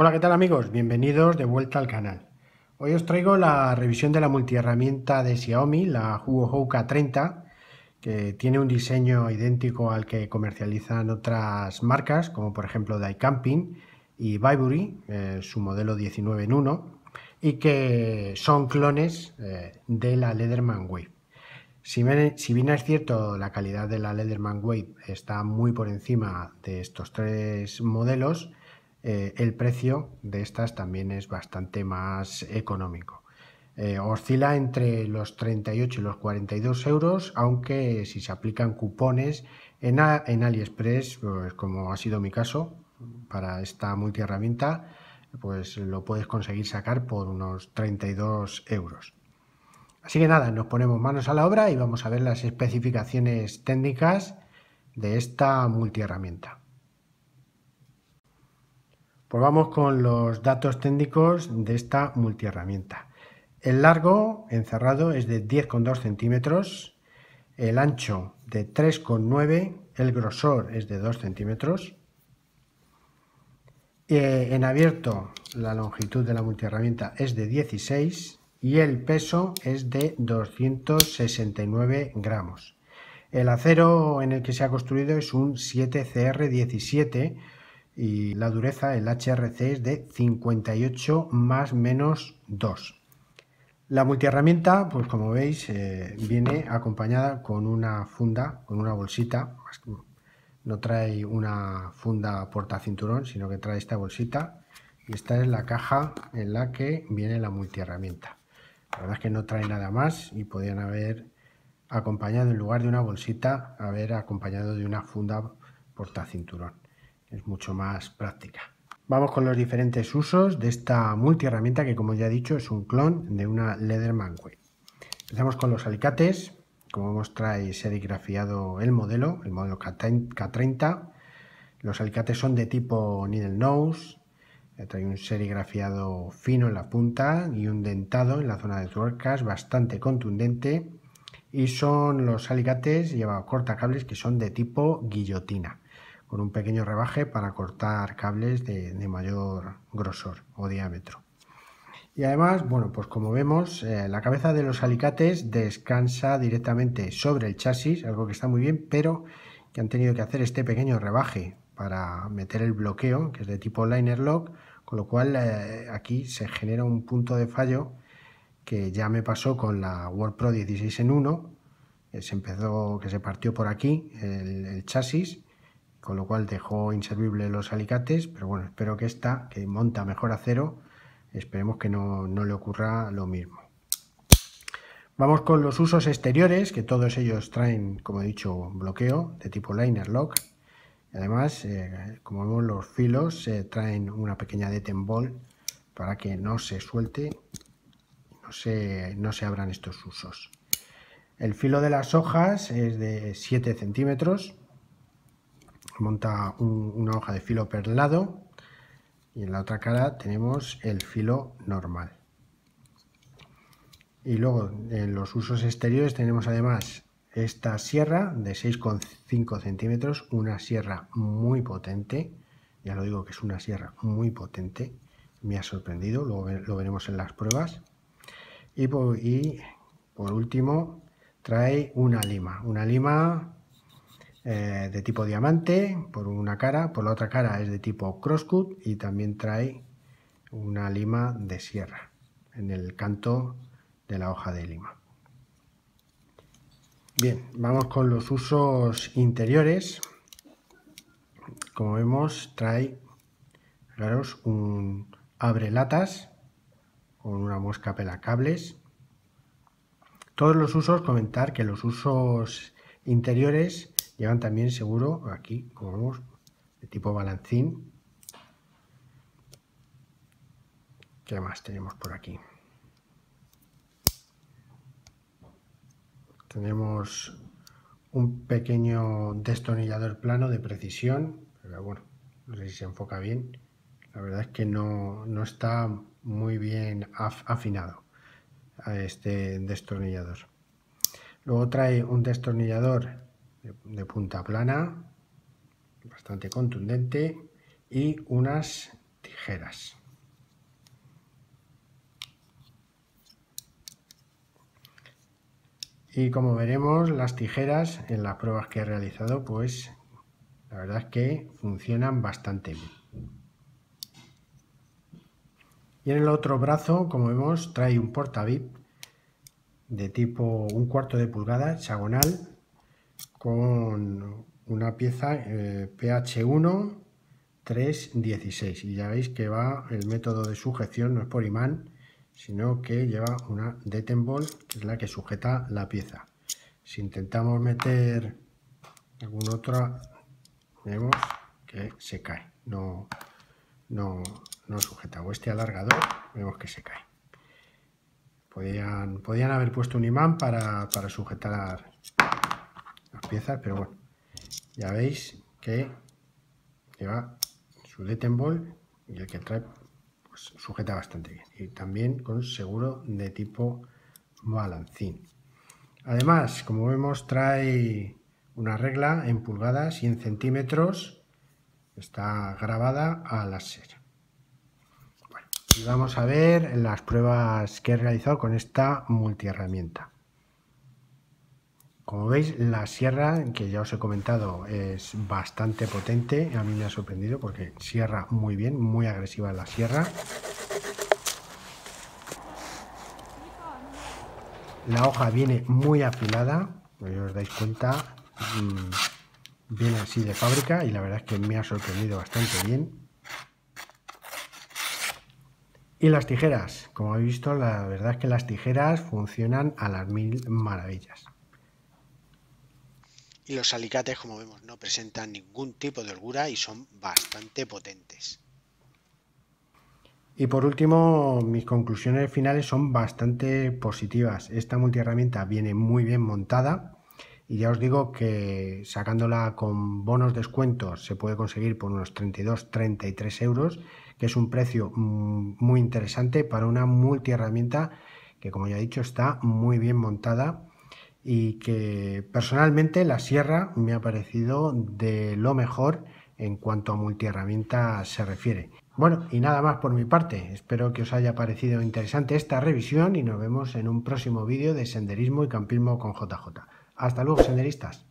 Hola, ¿qué tal amigos? Bienvenidos de vuelta al canal. Hoy os traigo la revisión de la multiherramienta de Xiaomi, la HuoHou K30, que tiene un diseño idéntico al que comercializan otras marcas, como por ejemplo Dai Camping y Vibury, su modelo 19 en 1, y que son clones de la Leatherman Wave. Si bien es cierto, la calidad de la Leatherman Wave está muy por encima de estos tres modelos, el precio de estas también es bastante más económico. Oscila entre los 38 y los 42 euros, aunque si se aplican cupones en Aliexpress, pues como ha sido mi caso para esta multiherramienta, pues lo puedes conseguir sacar por unos 32 euros. Así que nada, nos ponemos manos a la obra y vamos a ver las especificaciones técnicas de esta multiherramienta. Pues vamos con los datos técnicos de esta multiherramienta. El largo encerrado es de 10,2 centímetros, el ancho de 3,9, el grosor es de 2 centímetros. En abierto la longitud de la multiherramienta es de 16 y el peso es de 269 gramos. El acero en el que se ha construido es un 7CR17 y la dureza, el HRC, es de 58 más menos 2. La multiherramienta, pues como veis, viene acompañada con una funda, con una bolsita. No trae una funda portacinturón, sino que trae esta bolsita, y esta es la caja en la que viene la multiherramienta. La verdad es que no trae nada más y podrían haber acompañado, en lugar de una bolsita, haber acompañado de una funda portacinturón. Es mucho más práctica. Vamos con los diferentes usos de esta multiherramienta, que como ya he dicho es un clon de una Leatherman Wave. Empezamos con los alicates. Como vemos, trae serigrafiado el modelo K30. Los alicates son de tipo needle nose, trae un serigrafiado fino en la punta y un dentado en la zona de tuercas bastante contundente, y son los alicates, lleva cortacables que son de tipo guillotina, con un pequeño rebaje para cortar cables de mayor grosor o diámetro. Y además, bueno, pues como vemos, la cabeza de los alicates descansa directamente sobre el chasis, algo que está muy bien, pero que han tenido que hacer este pequeño rebaje para meter el bloqueo, que es de tipo liner lock, con lo cual aquí se genera un punto de fallo que ya me pasó con la World Pro 16 en 1, que se partió por aquí el chasis, con lo cual dejó inservible los alicates, pero bueno, espero que esta, que monta mejor acero, esperemos que no le ocurra lo mismo. Vamos con los usos exteriores, que todos ellos traen, como he dicho, bloqueo de tipo liner lock. Además, como vemos, los filos traen una pequeña detenbol para que no se suelte, no se abran estos usos. El filo de las hojas es de 7 centímetros. Monta una hoja de filo perlado. Y en la otra cara tenemos el filo normal. Y luego en los usos exteriores tenemos además esta sierra de 6,5 centímetros, una sierra muy potente. Ya lo digo, que es una sierra muy potente. Me ha sorprendido, luego lo veremos en las pruebas. Y por último trae una lima de tipo diamante por una cara, por la otra cara es de tipo crosscut, y también trae una lima de sierra en el canto de la hoja de lima. Bien, vamos con los usos interiores. Como vemos, trae, fijaros, un abrelatas con una mosca pelacables. Todos los usos, comentar que los usos interiores llevan también seguro, aquí, como vemos, de tipo balancín. ¿Qué más tenemos por aquí? Tenemos un pequeño destornillador plano de precisión, pero bueno, no sé si se enfoca bien. La verdad es que no está muy bien afinado a este destornillador. Luego trae un destornillador de punta plana, bastante contundente, y unas tijeras. Y como veremos, las tijeras en las pruebas que he realizado, pues la verdad es que funcionan bastante bien. Y en el otro brazo, como vemos, trae un portavip de tipo 1/4 de pulgada hexagonal con una pieza PH1 316. Y ya veis que va el método de sujeción, no es por imán, sino que lleva una detenball, que es la que sujeta la pieza. Si intentamos meter alguna otra, vemos que se cae, no sujeta. O este alargador, vemos que se cae. Podían haber puesto un imán para sujetar las piezas, pero bueno, ya veis que lleva su detenball y el que trae sujeta bastante bien, y también con seguro de tipo balancín. Además, como vemos, trae una regla en pulgadas y en centímetros, está grabada a láser. Bueno, y vamos a ver las pruebas que he realizado con esta multiherramienta. Como veis, la sierra, que ya os he comentado, es bastante potente. A mí me ha sorprendido porque sierra muy bien, muy agresiva la sierra. La hoja viene muy afilada, si os dais cuenta, viene así de fábrica y la verdad es que me ha sorprendido bastante bien. Y las tijeras, como habéis visto, la verdad es que las tijeras funcionan a las mil maravillas. Y los alicates, como vemos, no presentan ningún tipo de holgura y son bastante potentes. Y por último, mis conclusiones finales son bastante positivas. Esta multiherramienta viene muy bien montada y ya os digo que sacándola con bonos descuentos se puede conseguir por unos 32-33 euros, que es un precio muy interesante para una multiherramienta que, como ya he dicho, está muy bien montada. Y que personalmente la sierra me ha parecido de lo mejor en cuanto a multiherramientas se refiere. Bueno, y nada más por mi parte. Espero que os haya parecido interesante esta revisión y nos vemos en un próximo vídeo de senderismo y campismo con JJ. Hasta luego, senderistas.